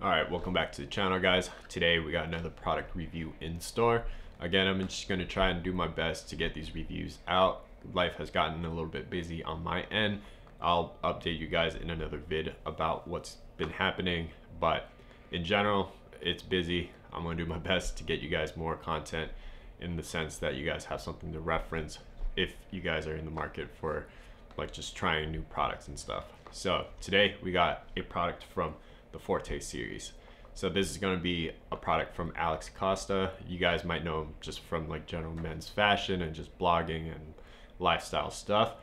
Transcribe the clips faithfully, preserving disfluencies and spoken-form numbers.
All right, welcome back to the channel, guys. Today we got another product review in store. Again, I'm just going to try and do my best to get these reviews out. Life has gotten a little bit busy on my end. I'll update you guys in another vid about what's been happening, but in general, it's busy. I'm going to do my best to get you guys more content in the sense that you guys have something to reference if you guys are in the market for like just trying new products and stuff. So today we got a product from the Forte series. So this is going to be a product from Alex Costa. You guys might know him just from like general men's fashion and just blogging and lifestyle stuff,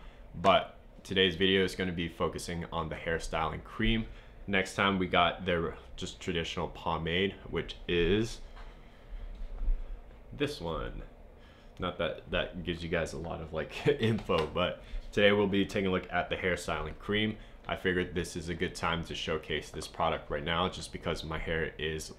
but today's video is going to be focusing on the hairstyling cream. Next time we got their just traditional pomade, which is this one. Not that that gives you guys a lot of like info, but today we'll be taking a look at the hairstyling cream. I figured this is a good time to showcase this product right now just because my hair is,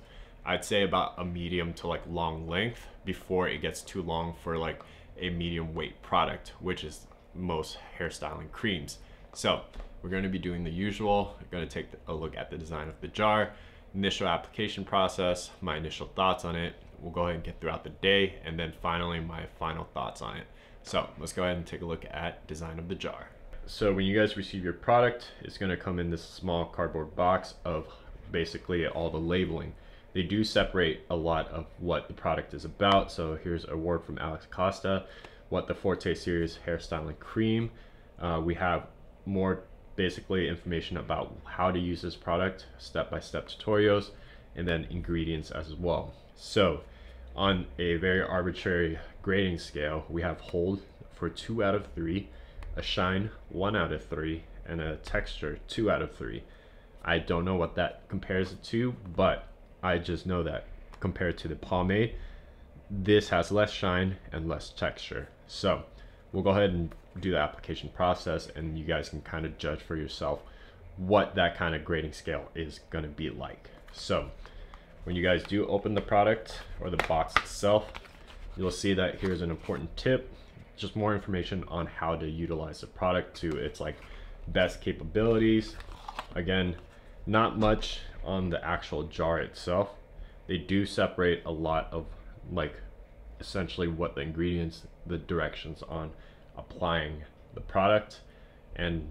I'd say, about a medium to like long length before it gets too long for like a medium weight product, which is most hairstyling creams. So we're going to be doing the usual. We're going to take a look at the design of the jar, initial application process, my initial thoughts on it. We'll go ahead and get throughout the day, and then finally my final thoughts on it. So let's go ahead and take a look at design of the jar. So when you guys receive your product, it's going to come in this small cardboard box of basically all the labeling. They do separate a lot of what the product is about. So here's a word from Alex Costa, what the Forte series hairstyling cream. Uh, we have more basically information about how to use this product, step-by-step tutorials, and then ingredients as well. So on a very arbitrary grading scale, we have hold for two out of three, a shine one out of three, and a texture two out of three. I don't know what that compares it to, but I just know that compared to the pomade, this has less shine and less texture. So we'll go ahead and do the application process, and you guys can kind of judge for yourself what that kind of grading scale is going to be like. So when you guys do open the product or the box itself, you'll see that here's an important tip, just more information on how to utilize the product to its like best capabilities. Again, not much on the actual jar itself. They do separate a lot of like essentially what the ingredients, the directions on applying the product, and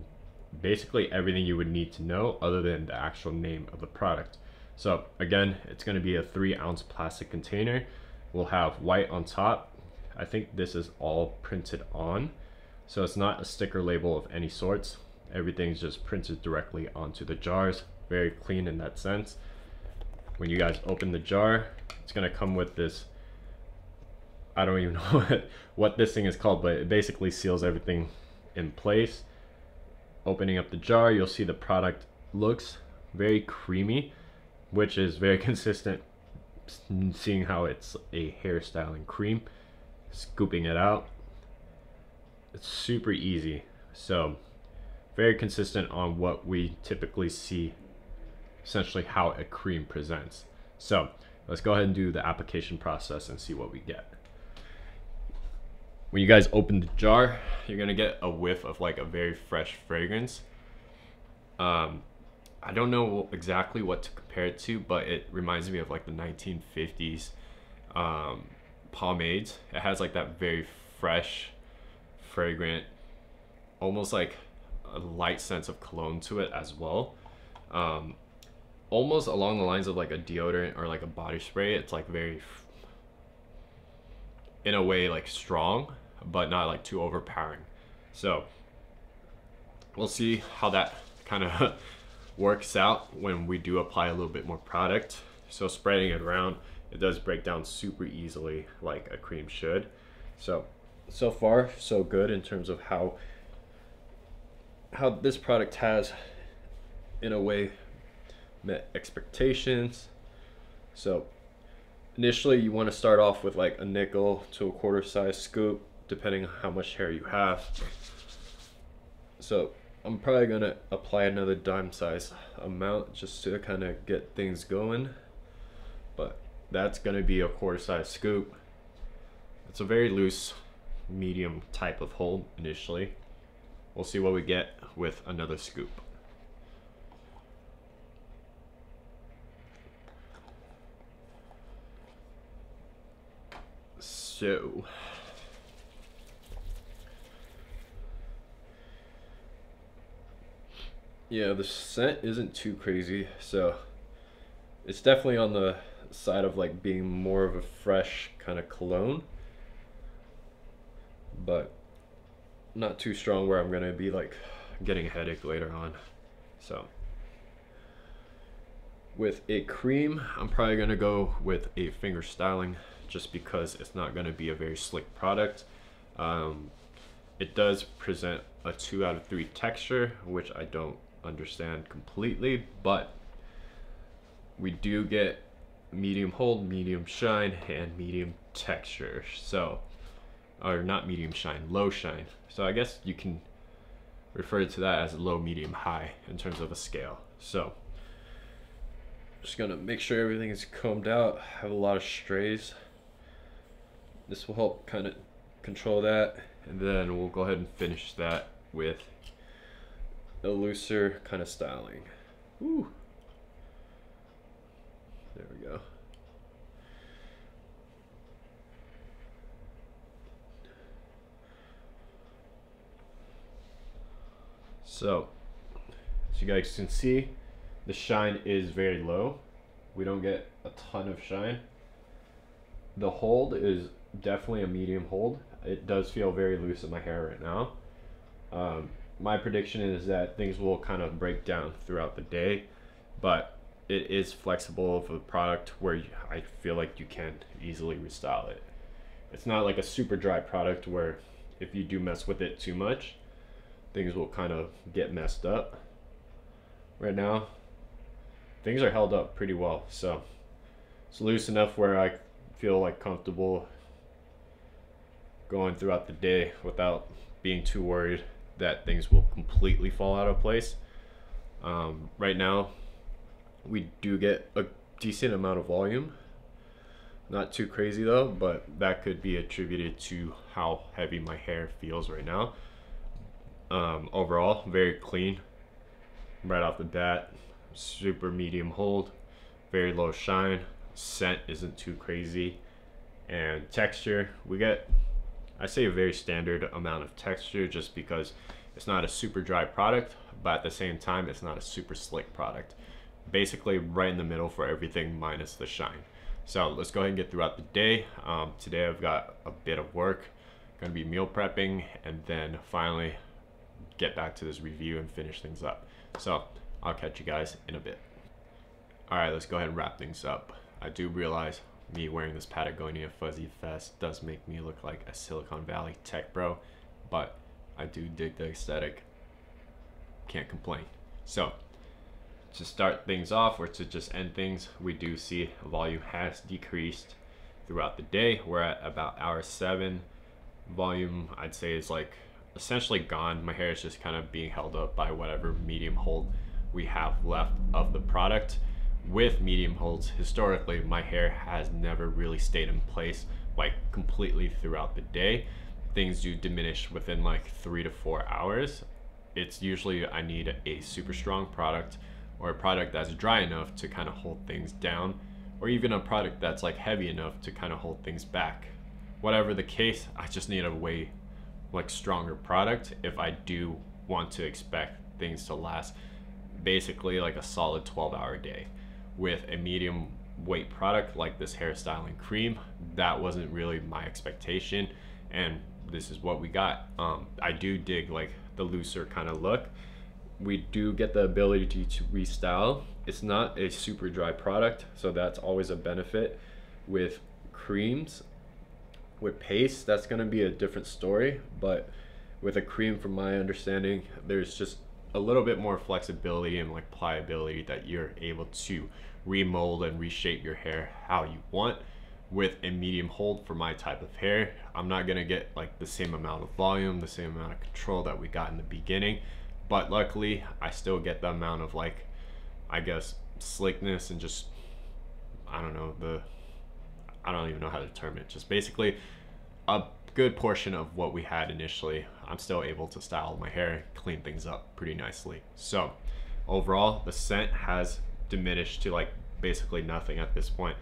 basically everything you would need to know other than the actual name of the product. So again, it's going to be a three ounce plastic container. We'll have white on top. I think this is all printed on, so it's not a sticker label of any sorts. Everything's just printed directly onto the jars. Very clean in that sense. When you guys open the jar, it's going to come with this, I don't even know what, what this thing is called, but it basically seals everything in place. Opening up the jar, you'll see the product looks very creamy, which is very consistent seeing how it's a hairstyling cream. Scooping it out, it's super easy. So very consistent on what we typically see, essentially how a cream presents. So let's go ahead and do the application process and see what we get. When you guys open the jar, you're gonna get a whiff of like a very fresh fragrance. Um, I don't know exactly what to compare it to, but it reminds me of like the nineteen fifties um, pomades. It has like that very fresh, fragrant, almost like a light sense of cologne to it as well. Um, almost along the lines of like a deodorant or like a body spray. It's like very, in a way, like strong, but not like too overpowering. So we'll see how that kind of works out when we do apply a little bit more product. So spreading it around, it does break down super easily like a cream should. So, so far so good in terms of how, how this product has in a way met expectations. So initially, you want to start off with like a nickel to a quarter size scoop, depending on how much hair you have. So I'm probably going to apply another dime size amount just to kind of get things going. But that's going to be a quarter size scoop. It's a very loose, medium type of hold initially. We'll see what we get with another scoop. So yeah, the scent isn't too crazy, so it's definitely on the side of like being more of a fresh kind of cologne, but not too strong where I'm gonna be like getting a headache later on. So with a cream, I'm probably gonna go with a finger styling just because it's not gonna be a very slick product. Um, it does present a two out of three texture, which I don't understand completely, but we do get medium hold, medium shine, and medium texture. So, or not medium shine, low shine. So I guess you can refer to that as low, medium, high in terms of a scale. So just gonna make sure everything is combed out. I have a lot of strays. This will help kind of control that. And then we'll go ahead and finish that with a looser kind of styling. Woo. There we go. So, as you guys can see, the shine is very low. We don't get a ton of shine. The hold is definitely a medium hold. It does feel very loose in my hair right now. Um, my prediction is that things will kind of break down throughout the day, but it is flexible for the product where you, I feel like you can easily restyle it. It's not like a super dry product where if you do mess with it too much, things will kind of get messed up. Right now, things are held up pretty well. So it's loose enough where I feel like comfortable going throughout the day without being too worried that things will completely fall out of place. Um, right now, we do get a decent amount of volume. Not too crazy though, but that could be attributed to how heavy my hair feels right now. Um, overall, very clean right off the bat. Super medium hold, very low shine, scent isn't too crazy, and texture, we get, I say, a very standard amount of texture just because it's not a super dry product, but at the same time it's not a super slick product. Basically right in the middle for everything minus the shine. So let's go ahead and get throughout the day. Um, today I've got a bit of work, gonna be meal prepping, and then finally get back to this review and finish things up. So I'll catch you guys in a bit. All right, let's go ahead and wrap things up. I do realize me wearing this Patagonia fuzzy vest does make me look like a Silicon Valley tech bro, but I do dig the aesthetic. Can't complain. So to start things off, or to just end things, we do see volume has decreased throughout the day. We're at about hour seven. Volume, I'd say, is like essentially gone. My hair is just kind of being held up by whatever medium hold we have left of the product. With medium holds, historically, my hair has never really stayed in place like completely throughout the day. Things do diminish within like three to four hours. It's usually I need a super strong product, or a product that's dry enough to kind of hold things down, or even a product that's like heavy enough to kind of hold things back. Whatever the case, I just need a way like stronger product if I do want to expect things to last basically like a solid twelve hour day. With a medium weight product like this hairstyling cream, that wasn't really my expectation, and this is what we got. Um, I do dig like the looser kind of look. We do get the ability to restyle. It's not a super dry product, so that's always a benefit. With creams, with paste, that's going to be a different story, but with a cream, from my understanding, there's just a little bit more flexibility and like pliability that you're able to remold and reshape your hair how you want. With a medium hold, for my type of hair, I'm not going to get like the same amount of volume, the same amount of control that we got in the beginning. But luckily, I still get the amount of like, I guess, slickness and just, I don't know, the, I don't even know how to term it. Just basically a good portion of what we had initially. I'm still able to style my hair, clean things up pretty nicely. So overall, the scent has diminished to like basically nothing at this point.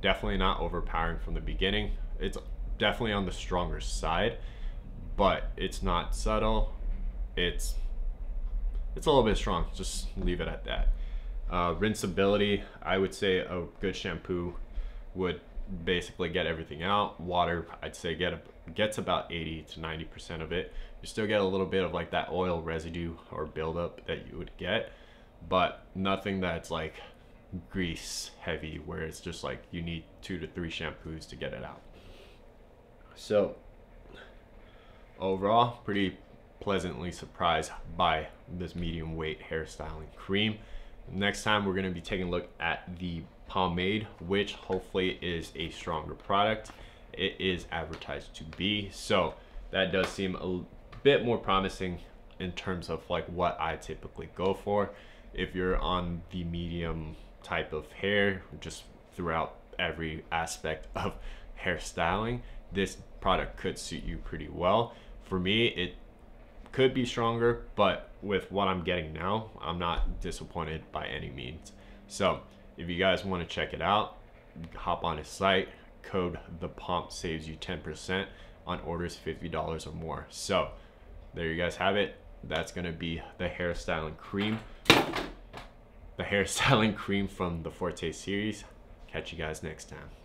Definitely not overpowering from the beginning. It's definitely on the stronger side, but it's not subtle. It's it's a little bit strong. Just leave it at that. Uh, rinseability, I would say a good shampoo would basically get everything out. Water, I'd say get gets about eighty to ninety percent of it. You still get a little bit of like that oil residue or buildup that you would get, but nothing that's like grease heavy where it's just like you need two to three shampoos to get it out. So overall, pretty pleasantly surprised by this medium weight hairstyling cream. Next time we're going to be taking a look at the pomade, which hopefully is a stronger product. It is advertised to be, so that does seem a bit more promising in terms of like what I typically go for. If you're on the medium type of hair, just throughout every aspect of hairstyling, this product could suit you pretty well. For me, it could be stronger, but with what I'm getting now, I'm not disappointed by any means. So if you guys want to check it out, hop on his site. Code The Pomp saves you ten percent on orders fifty dollars or more. So there you guys have it. That's going to be the hairstyling cream. The hairstyling cream from the Forte series. Catch you guys next time.